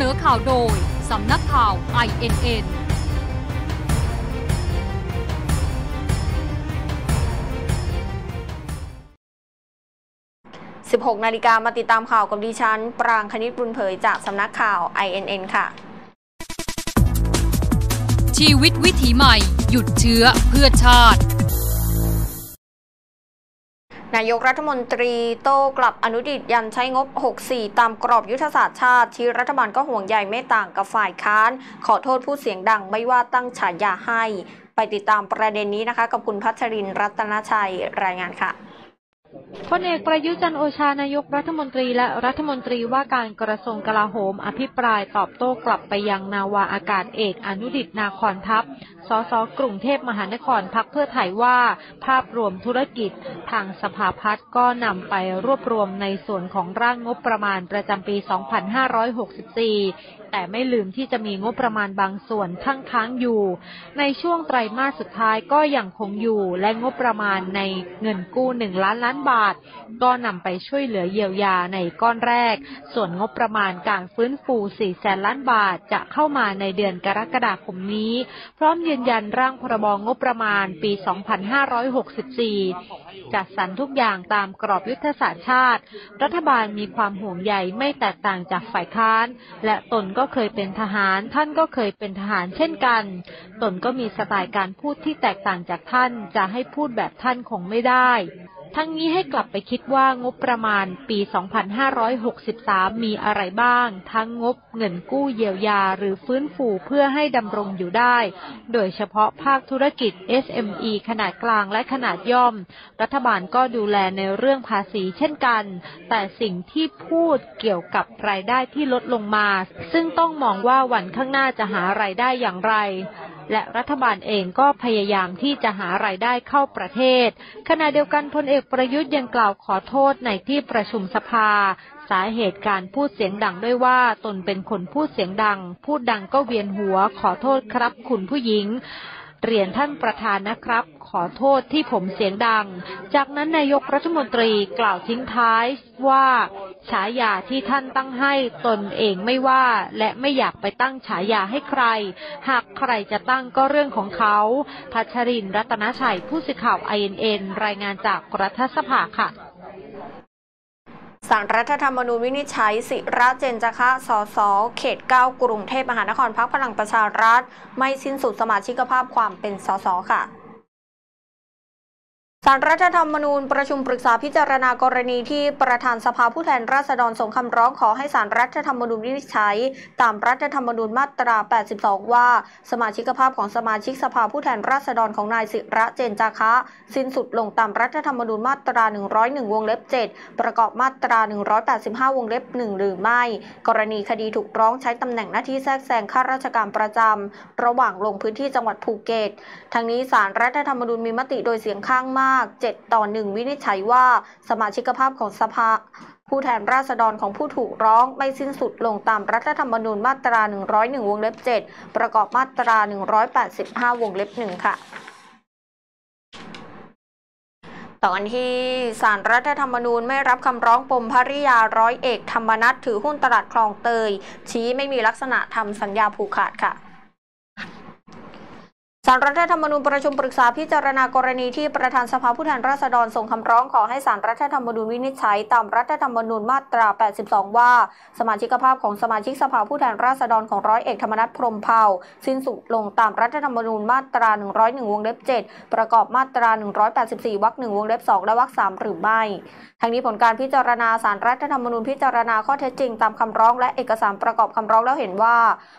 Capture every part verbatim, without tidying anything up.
นอข่าวโดยสำนักข่าว ไอ เอ็น เอ็นสิบหกนาฬิกามาติดตามข่าวกับดิฉันปรางคณิตบุญเผยจากสำนักข่าว ไอ เอ็น เอ็น ค่ะชีวิตวิถีใหม่หยุดเชื้อเพื่อชาตินายกรัฐมนตรีโต้กลับอนุดิษฐ์ยันใช้งบหกสิบสี่ตามกรอบยุทธศาสตร์ชาติที่รัฐบาลก็ห่วงใยไม่ต่างกับฝ่ายค้านขอโทษผู้เสียงดังไม่ว่าตั้งฉายาให้ไปติดตามประเด็นนี้นะคะกับคุณพัชรินทร์รัตนชัยรายงานค่ะพลเอกประยุทธ์จันทร์โอชานายกรัฐมนตรีและรัฐมนตรีว่าการกระทรวงกลาโหมอภิปรายตอบโต้กลับไปยังนาวาอากาศเอกอนุดิษฐ์นาคอนทัพสสกรุงเทพมหานครพรรคเพื่อไทยว่าภาพรวมธุรกิจทางสภาพัฒน์ก็นำไปรวบรวมในส่วนของร่างงบประมาณประจำปี สองพันห้าร้อยหกสิบสี่ แต่ไม่ลืมที่จะมีงบประมาณบางส่วนทั้งค้างอยู่ในช่วงไตรมาสสุดท้ายก็ยังคงอยู่และงบประมาณในเงินกู้หนึ่งล้านล้านบาทก็นำไปช่วยเหลือเยียวยาในก้อนแรกส่วนงบประมาณการฟื้นฟูสี่แสนล้านบาทจะเข้ามาในเดือนกรกฎาคมนี้พร้อมยืนยันร่างพรบงบประมาณปี สองพันห้าร้อยหกสิบสี่ จัดสรรทุกอย่างตามกรอบยุทธศาสตร์ชาติรัฐบาลมีความห่วงใยไม่แตกต่างจากฝ่ายค้านและตนก็เคยเป็นทหารท่านก็เคยเป็นทหารเช่นกันตนก็มีสไตล์การพูดที่แตกต่างจากท่านจะให้พูดแบบท่านคงไม่ได้ทั้งนี้ให้กลับไปคิดว่างบประมาณปี สองพันห้าร้อยหกสิบสาม มีอะไรบ้างทั้งงบเงินกู้เยียวยาหรือฟื้นฟูเพื่อให้ดำรงอยู่ได้โดยเฉพาะภาคธุรกิจ เอส เอ็ม อี ขนาดกลางและขนาดย่อมรัฐบาลก็ดูแลในเรื่องภาษีเช่นกันแต่สิ่งที่พูดเกี่ยวกับรายได้ที่ลดลงมาซึ่งต้องมองว่าวันข้างหน้าจะหารายได้อย่างไรและรัฐบาลเองก็พยายามที่จะหารายได้เข้าประเทศขณะเดียวกันพลเอกประยุทธ์ยังกล่าวขอโทษในที่ประชุมสภาสาเหตุการพูดเสียงดังด้วยว่าตนเป็นคนพูดเสียงดังพูดดังก็เวียนหัวขอโทษครับคุณผู้หญิงเรียนท่านประธานนะครับขอโทษที่ผมเสียงดังจากนั้นนายกรัฐมนตรีกล่าวทิ้งท้ายว่าฉายาที่ท่านตั้งให้ตนเองไม่ว่าและไม่อยากไปตั้งฉายาให้ใครหากใครจะตั้งก็เรื่องของเขาพัชรินทร์รัตนชัยผู้สื่อข่าว ไอ เอ็น เอ็น รายงานจากรัฐสภาค่ะศาลรัฐธรรมนูญวินิจฉัยศิระเจนจคะสสเขตเก้ากรุงเทพมหานครพรรคพลังประชารัฐไม่สิ้นสุดสมาชิกภาพความเป็นสสค่ะศาลรัฐธรรมนูญประชุมปรึกษาพิจารณากรณีที่ประธานสภาผู้แทนราษฎรส่งคำร้องขอให้ศาลรัฐธรรมนูญวินิจฉัยตามรัฐธรรมนูญมาตรา แปดสิบสอง ว่าสมาชิกภาพของสมาชิกสภาผู้แทนราษฎรของนายศิระเจนจาคะสิ้นสุดลงตามรัฐธรรมนูญมาตรา หนึ่งร้อยเอ็ด วงเล็บ เจ็ด ประกอบมาตรา หนึ่งร้อยแปดสิบห้า วงเล็บ หนึ่ง หรือไม่กรณีคดีถูกร้องใช้ตำแหน่งหน้าที่แทรกแซงข้าราชการประจำระหว่างลงพื้นที่จังหวัดภูเก็ตทั้งนี้ศาลรัฐธรรมนูญมีมติโดยเสียงข้างมากเจ็ดต่อหนึ่งวินิจฉัยว่าสมาชิกภาพของสภาผู้แทนราษฎรของผู้ถูกร้องไม่สิ้นสุดลงตามรัฐธรรมนูญมาตรา หนึ่งร้อยเอ็ด วงเล็บ เจ็ด ประกอบมาตรา หนึ่งร้อยแปดสิบห้า วงเล็บ หนึ่ง ค่ะตอนที่ศาลรัฐธรรมนูญไม่รับคำร้องปมภริยาร้อยเอกธรรมนัสถือหุ้นตลาดคลองเตยชี้ไม่มีลักษณะทำสัญญาผูกขาดค่ะศาลรัฐธรรมนูญประชุมปรึกษาพิจารณากรณีที่ประธานสภาผู้แทนราษฎรส่งคำร้องขอให้ศาลรัฐธรรมนูญวินิจฉัยตามรัฐธรรมนูญมาตรา แปดสิบสอง ว่าสมาชิกภาพของสมาชิกสภาผู้แทนราษฎรของร้อยเอกธรรมนัสพรหมเผ่าสิ้นสุดลงตามรัฐธรรมนูญมาตรา หนึ่งร้อยเอ็ด วงเล็บ เจ็ด ประกอบมาตรา หนึ่งร้อยแปดสิบสี่ วรรค หนึ่ง วงเล็บ สอง และวรรค สาม หรือไม่ทั้งนี้ผลการพิจารณาศาลรัฐธรรมนูญพิจารณาข้อเท็จจริงตามคำร้องและเอกสารประกอบคำร้องแล้วเห็นว่า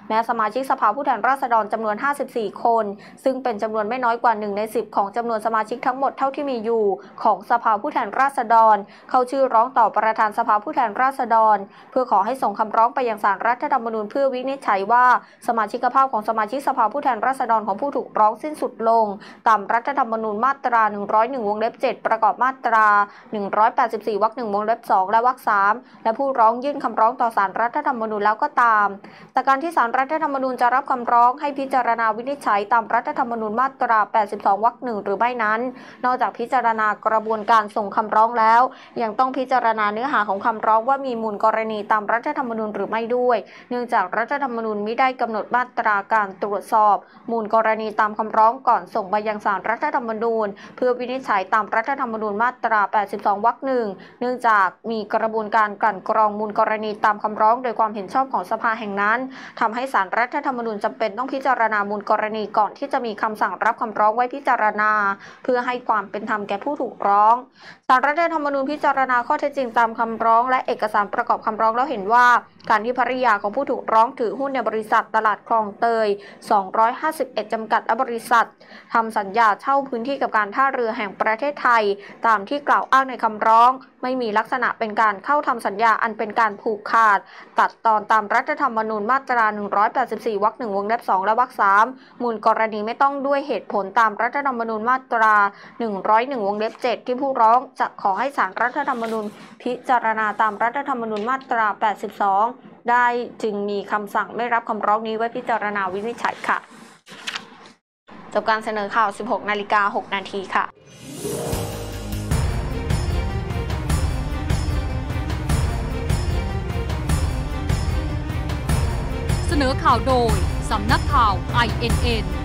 แม้สมาชิกสภาผู้แทนราษฎรจำนวน ห้าสิบสี่ คนซึ่งเป็นจำนวนไม่น้อยกว่าหนึ่งในสิบของจำนวนสมาชิกทั้งหมดเท่าที่มีอยู่ของสภาผู้แทนราษฎรเข้าชื่อร้องต่อประธานสภาผู้แทนราษฎรเพื่อขอให้ส่งคำร้องไปยังศาลรัฐธรรมนูญเพื่อวินิจฉัยว่าสมาชิกภาพของสมาชิกสภาผู้แทนราษฎรของผู้ถูกร้องสิ้นสุดลงตามรัฐธรรมนูญมาตรา หนึ่งร้อยเอ็ด วงเล็บ เจ็ด ประกอบมาตรา หนึ่งร้อยแปดสิบสี่ วรรค หนึ่ง วงเล็บ สอง และวรรค สาม และผู้ร้องยื่นคำร้องต่อศาลรัฐธรรมนูญแล้วก็ตามแต่การที่ศาลรัฐธรรมนูญจะรับคำร้องให้พิจารณาวินิจฉัยตามรัฐ ฐธรรมนูญมาตราแปดสิบสองวรรคหนึ่งหรือไม่นั้นนอกจากพิจารณากระบวนการส่งคำร้องแล้วยังต้องพิจารณาเนื้อหาของคำร้องว่ามีมูลกรณีตามรัฐธรรมนูญหรือไม่ด้วยเนื่องจากรัฐธรรมนูญมิได้กำหนดมาตราการตรวจสอบมูลกรณีตามคำร้องก่อนส่งไปยังศาลรัฐธรรมนูญเพื่อวินิจฉัยตามรัฐธรรมนูญมาตราแปดสิบสองวรรคหนึ่งเนื่องจากมีกระบวนการกลั่นกรองมูลกรณีตามคำร้องโดยความเห็นชอบของสภาแห่งนั้นทำให้ศาลรัฐธรรมนูญจำเป็นต้องพิจารณามูลกรณีก่อนที่จะมีคำสั่งรับคำร้องไว้พิจารณาเพื่อให้ความเป็นธรรมแก่ผู้ถูกร้องศาลรัฐธรรมนูญพิจารณาข้อเท็จจริงตามคำร้องและเอกสารประกอบคำร้องแล้วเห็นว่าการที่ภรรยาของผู้ถูกร้องถือหุ้นในบริษัทตลาดคลองเตยสองร้อยห้าสิบเอ็ดจำกัดและบริษัททำสัญญาเช่าพื้นที่กับการท่าเรือแห่งประเทศไทยตามที่กล่าวอ้างในคำร้องไม่มีลักษณะเป็นการเข้าทำสัญญาอันเป็นการผูกขาดตัดตอนตามรัฐธรรมนูญมาตราหนึ่งร้อยแปดสิบสี่วรรคหนึ่งวงเล็บสองและวรรคสามมูลกรณีไม่ต้องด้วยเหตุผลตามรัฐธรรมนูญมาตราหนึ่งร้อยเอ็ดวงเล็บเจ็ดที่ผู้ร้องจะขอให้ศาลรัฐธรรมนูญพิจารณาตามรัฐธรรมนูญมาตราแปดสิบสองได้จึงมีคำสั่งไม่รับคำร้องนี้ไว้พิจารณาวินิจฉัยค่ะจบการเสนอข่าว สิบหกนาฬิกาหกนาที นค่ะเสนอข่าวโดยสำนักข่าว ไอ เอ็น เอ็น